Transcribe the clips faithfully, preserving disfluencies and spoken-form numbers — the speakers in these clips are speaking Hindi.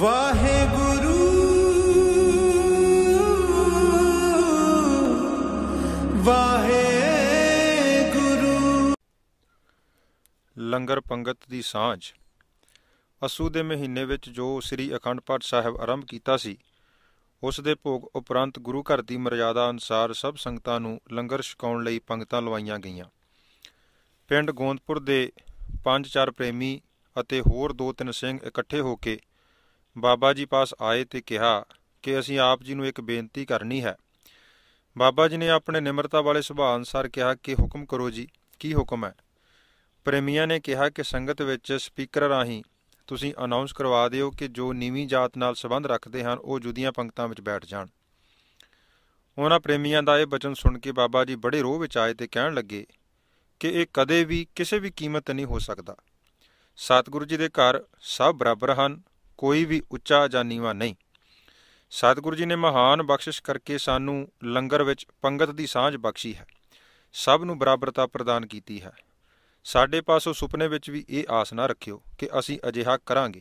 वाहे गुरु वाहे गुरु। लंगर पंगत दी सांझ। असू दे महीने विच जो श्री अखंड पाठ साहब आरंभ कीता सी उस दे भोग उपरंत गुरु घर की मर्यादा अनुसार सब संगतां नूं लंगर छकाउण लई पंगतां लवाईआं गईआं। पिंड गोंदपुर दे पंज चार प्रेमी अते होर दो तीन सिंह इकट्ठे होके बाबा जी पास आए ते कहा कि असीं आप जी नूं एक बेनती करनी है। बाबा जी ने अपने निम्रता वाले सुभाअ अनुसार कहा कि हुक्म करो जी, की हुक्म है। प्रेमियां ने कहा कि संगत विच स्पीकर राहीं तुसीं अनाउंस करवा दिओ कि जो नीवीं जात नाल संबंध रखते हैं वो जुदियां पंगतां विच बैठ जाण। उन्हां प्रेमियां दा इह बचन सुण के बाबा जी बड़े रोह विच आए ते कहण लगे कि यह कदे भी किसी भी कीमत नहीं हो सकता। सतगुरु जी के घर सब बराबर हैं, कोई भी उच्चा या नीवा नहीं। सतगुरु जी ने महान बख्शिश करके सानू लंगर विच पंगत दी सांझ बख्शी है, सब नू बराबरता प्रदान की है। साढ़े पासों सुपने विच भी ये आस ना रखियो कि असी अजिहा करांगे,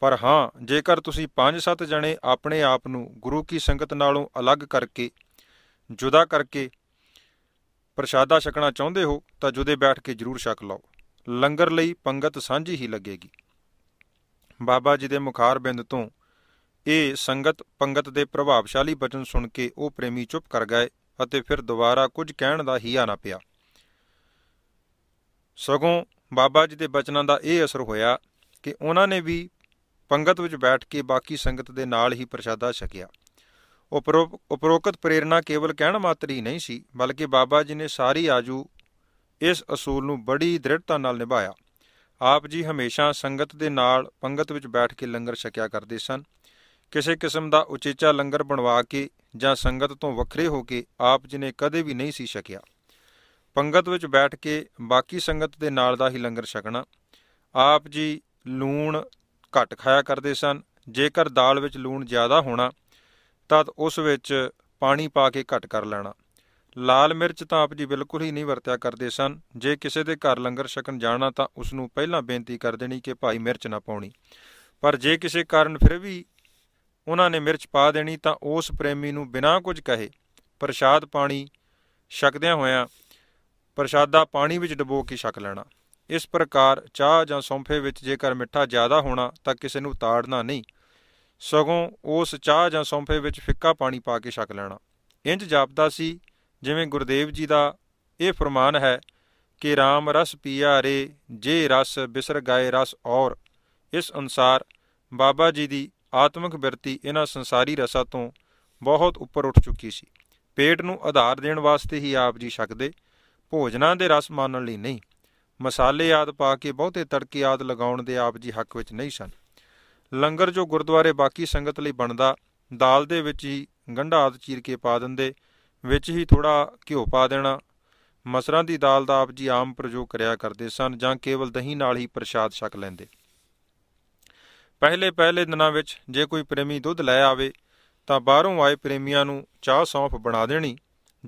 पर हाँ जेकर तुसी पाँच सत्त जने अपने आप नू गुरु की संगत नालों अलग करके जुदा करके प्रशादा छकना चाहते हो तो जुदे बैठ के जरूर छक लो। लंगर लई पंगत सांझी ही लगेगी। बाबा जी दे मुखार बिंद तो ये संगत पंगत दे प्रभावशाली बचन सुन के वह प्रेमी चुप कर गए और फिर दोबारा कुछ कहण दा हीआ ना पिया। सगों बाबा जी के बचनों का यह असर होया कि उन्होंने भी पंगत विच बैठ के बाकी संगत के नाल ही प्रशादा छकिया। उपरो उपरोकत प्रेरणा केवल कहण मात्र ही नहीं सी, बल्कि बाबा जी ने सारी आजू इस असूल नूं बड़ी दृढ़ता नाल निभाया। आप जी हमेशा संगत के नाल पंगत विच बैठ के लंगर छकिया करते सन। किसी किस्म का उचेचा लंगर बनवा के जां संगत तो वखरे होके आप जी ने कदे भी नहीं सी छकिया। पंगत विच बैठ के बाकी संगत दे नाल दा ही लंगर छकना। आप जी लूण घट खाया करते सन, जेकर दाल विच लूण ज़्यादा होना तो उस विच पानी पा के घट कर लेना। लाल मिर्च तो आप जी बिल्कुल ही नहीं वरत्या करते सन। जे किसी के घर लंगर छकन जाना तो उसनूं पहलां बेनती कर देनी कि भाई मिर्च ना पाउणी, पर जे किसी कारण फिर भी उन्होंने मिर्च पा देनी तो उस प्रेमी नूं बिना कुछ कहे प्रशाद पाणी छकदिआं होइआं प्रशादा पानी विच डुबो के छक लेना। इस प्रकार चाह जां सौंफे विच जेकर मिठा ज़्यादा होना तो किसी नूं ताड़ना नहीं, सगों उस चाह जां सौंफे विच फिक्का पानी पा के छक लेना। इंज जापदा सी जिवें गुरदेव जी का यह फरमान है कि राम रस पिया रे जे रस बिसर गए रस। और इस अनुसार बाबा जी की आत्मक बिरती इन्हां संसारी रसां तों बहुत उपर उठ चुकी सी। पेट नूं आधार देण वास्ते ही आप जी छकदे, भोजनां दे रस मानण लई नहीं। मसाले आदि पा के बहुते तड़के आदि लगाउण दे आप जी हक विच नहीं सन। लंगर जो गुरुद्वारे बाकी संगत लई बनदा दाल दे विच ही गंढा आदि चीर के पा दिंदे, विच ही थोड़ा घिओ पा देना। मसरां दी दाल दा आप जी आम प्रयोग करिया करदे सन जां केवल दही नाल ही प्रशाद छक लैंदे। पहले पहले दिनां विच जे कोई प्रेमी दुध लै आवे तां बाहरों आए प्रेमियां नूं चाह सौंफ बना देणी।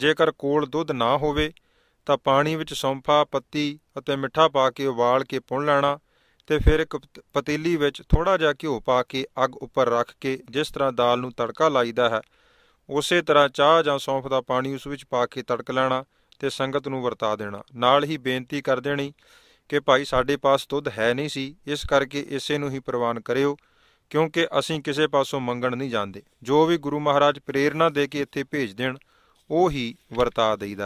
जेकर कोल दुध ना होवे ਤਾਂ ਪਾਣੀ ਵਿੱਚ ਸੌਂਫਾ ਪੱਤੀ ਅਤੇ ਮਿੱਠਾ ਪਾ ਕੇ ਉਬਾਲ ਕੇ ਪੁਣ ਲੈਣਾ ਅਤੇ ਫਿਰ ਇੱਕ ਪਤੀਲੀ ਵਿੱਚ ਥੋੜ੍ਹਾ ਜਿਹਾ ਘਿਓ ਪਾ ਕੇ ਅੱਗ ਉੱਪਰ ਰੱਖ ਕੇ ਜਿਸ ਤਰ੍ਹਾਂ ਦਾਲ ਨੂੰ ਤੜਕਾ ਲਾਈਦਾ ਹੈ ਉਸੇ ਤਰ੍ਹਾਂ ਚਾਹ ਜਾਂ ਸੌਂਫ ਦਾ ਪਾਣੀ ਉਸ ਵਿੱਚ ਪਾ ਕੇ ਤੜਕ ਲੈਣਾ ਅਤੇ ਸੰਗਤ ਨੂੰ ਵਰਤਾ ਦੇਣਾ। ਨਾਲ ਹੀ ਬੇਨਤੀ ਕਰ ਦੇਣੀ ਕਿ ਭਾਈ ਸਾਡੇ ਪਾਸ ਦੁੱਧ ਹੈ ਨਹੀਂ ਸੀ, ਇਸ ਕਰਕੇ ਇਸੇ ਨੂੰ ਹੀ ਪ੍ਰਵਾਨ ਕਰਿਓ, ਕਿਉਂਕਿ ਅਸੀਂ ਕਿਸੇ ਪਾਸੋਂ ਮੰਗਣ ਨਹੀਂ ਜਾਂਦੇ। ਜੋ ਵੀ ਗੁਰੂ ਮਹਾਰਾਜ ਪ੍ਰੇਰਨਾ ਦੇ ਕੇ ਇੱਥੇ ਭੇਜ ਦੇਣ ਉਹ ਹੀ ਵਰਤਾ ਦਈਦਾ।